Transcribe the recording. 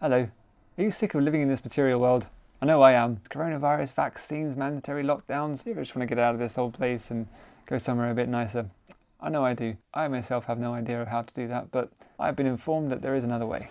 Hello. Are you sick of living in this material world? I know I am. Coronavirus, vaccines, mandatory lockdowns. People just want to get out of this old place and go somewhere a bit nicer. I know I do. I myself have no idea of how to do that, but I've been informed that there is another way.